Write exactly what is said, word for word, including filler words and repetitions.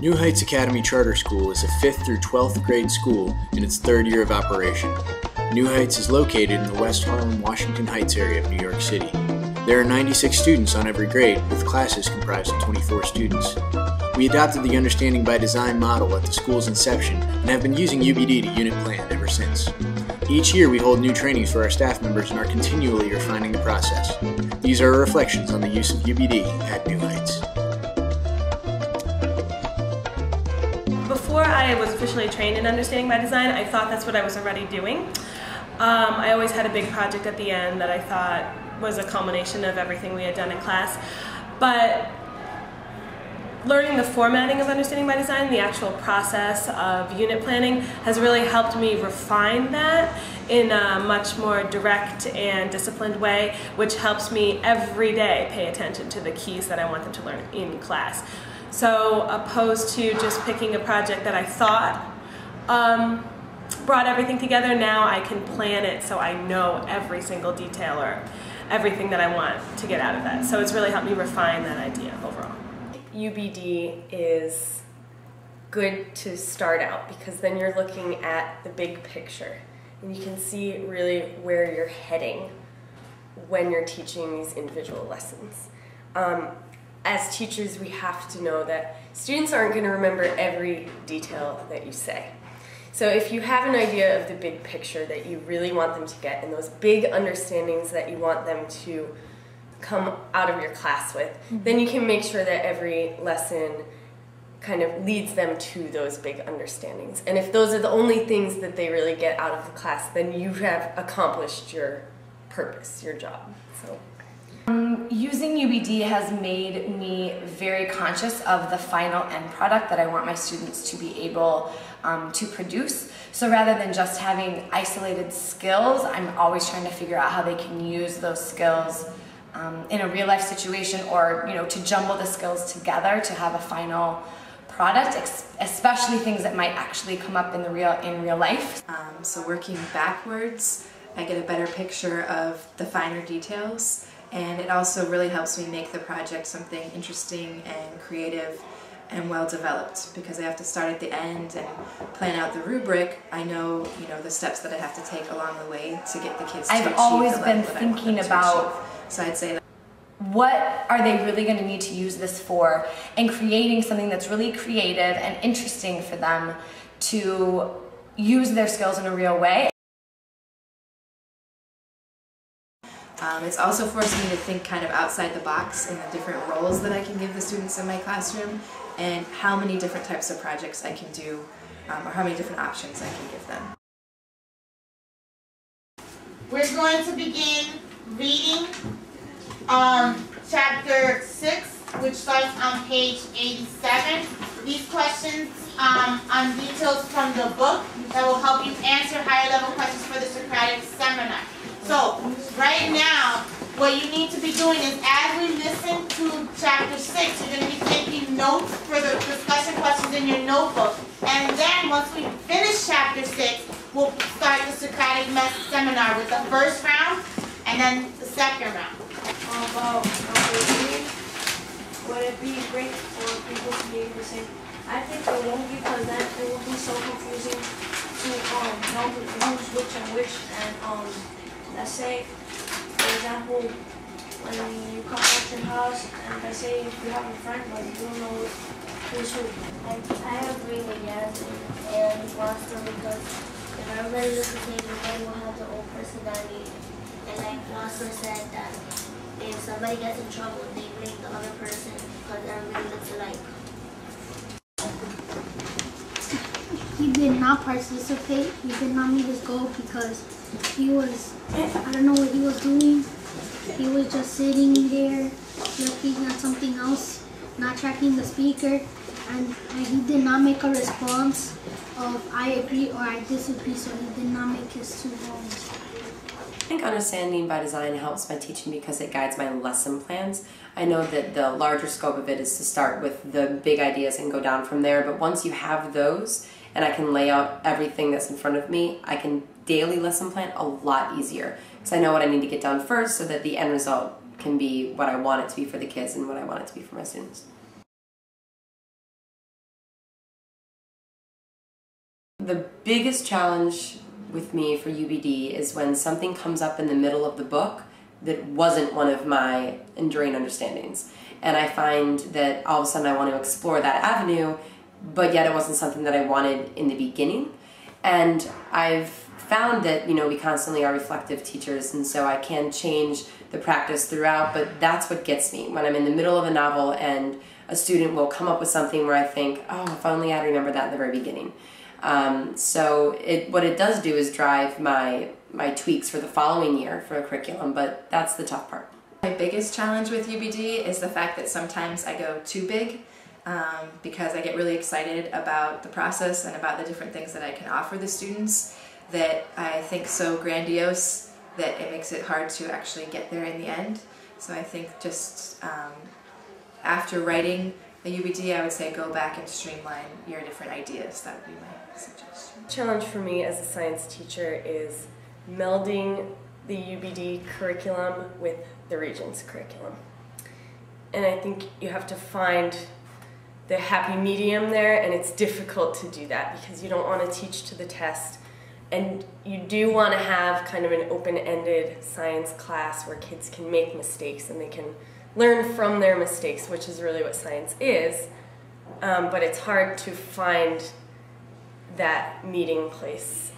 New Heights Academy Charter School is a fifth through twelfth grade school in its third year of operation. New Heights is located in the West Harlem, Washington Heights area of New York City. There are ninety-six students on every grade, with classes comprised of twenty-four students. We adopted the Understanding by Design model at the school's inception and have been using U B D to unit plan ever since. Each year we hold new trainings for our staff members and are continually refining the process. These are reflections on the use of U B D at New Heights. Before I was officially trained in Understanding by Design, I thought that's what I was already doing. Um, I always had a big project at the end that I thought was a culmination of everything we had done in class. But learning the formatting of Understanding by Design, the actual process of unit planning, has really helped me refine that in a much more direct and disciplined way, which helps me every day pay attention to the keys that I want them to learn in class. So opposed to just picking a project that I thought um, brought everything together, now I can plan it so I know every single detail or everything that I want to get out of that. So it's really helped me refine that idea overall. U B D is good to start out because then you're looking at the big picture and you can see really where you're heading when you're teaching these individual lessons. Um, As teachers, we have to know that students aren't going to remember every detail that you say. So if you have an idea of the big picture that you really want them to get and those big understandings that you want them to come out of your class with, then you can make sure that every lesson kind of leads them to those big understandings. And if those are the only things that they really get out of the class, then you have accomplished your purpose, your job. So. Um, using U B D has made me very conscious of the final end product that I want my students to be able um, to produce. So rather than just having isolated skills, I'm always trying to figure out how they can use those skills um, in a real life situation, or you know, to jumble the skills together to have a final product, especially things that might actually come up in the real in real life. Um, so working backwards, I get a better picture of the finer details. And it also really helps me make the project something interesting and creative and well-developed, because I have to start at the end and plan out the rubric. I know, you know, the steps that I have to take along the way to get the kids to achieve the level that I want them to achieve. I've always been thinking about, so I'd say that. What are they really going to need to use this for, and creating something that's really creative and interesting for them to use their skills in a real way. Um, it's also forced me to think kind of outside the box in the different roles that I can give the students in my classroom, and how many different types of projects I can do, um, or how many different options I can give them. We're going to begin reading um, chapter six, which starts on page eighty-seven. These questions um, on details from the book that will help you answer higher level questions for the Socratic seminar. So, right now, what you need to be doing is, as we listen to chapter six, you're going to be taking notes for the discussion questions in your notebook. And then, once we finish chapter six, we'll start the Socratic seminar with the first round and then the second round. About would it be great for people to be able to say, I think it won't, because that it will be so confusing to um, know who's which and which, and um. Let's say, for example, when you come out your house, and I say if you have a friend, but you don't know who's who. I, I agree with Yaz and Boston, because if I really look at things, they will have the old personality. And like Boston said, that if somebody gets in trouble, they blame the other person because they're really look alike. He did not participate. He did not meet his goal because he was, I don't know what he was doing. He was just sitting there looking at something else, not tracking the speaker, and, and he did not make a response of I agree or I disagree, so he did not make his two goals. I think Understanding by Design helps my teaching because it guides my lesson plans. I know that the larger scope of it is to start with the big ideas and go down from there, but once you have those, and I can lay out everything that's in front of me, I can daily lesson plan a lot easier, because I know what I need to get done first so that the end result can be what I want it to be for the kids and what I want it to be for my students. The biggest challenge with me for U B D is when something comes up in the middle of the book that wasn't one of my enduring understandings. And I find that all of a sudden I want to explore that avenue, but yet it wasn't something that I wanted in the beginning. And I've found that, you know, we constantly are reflective teachers, and so I can change the practice throughout, but that's what gets me. When I'm in the middle of a novel and a student will come up with something where I think, oh, if only I'd remembered that in the very beginning. Um, so it, what it does do is drive my, my tweaks for the following year for a curriculum, but that's the tough part. My biggest challenge with U B D is the fact that sometimes I go too big um, because I get really excited about the process and about the different things that I can offer the students, that I think so grandiose that it makes it hard to actually get there in the end. So I think just um, after writing the U B D, I would say go back and streamline your different ideas. That would be my suggestion. The challenge for me as a science teacher is melding the U B D curriculum with the Regents curriculum. And I think you have to find the happy medium there, and it's difficult to do that because you don't want to teach to the test, and you do want to have kind of an open-ended science class where kids can make mistakes and they can learn from their mistakes, which is really what science is, um, but it's hard to find that meeting place.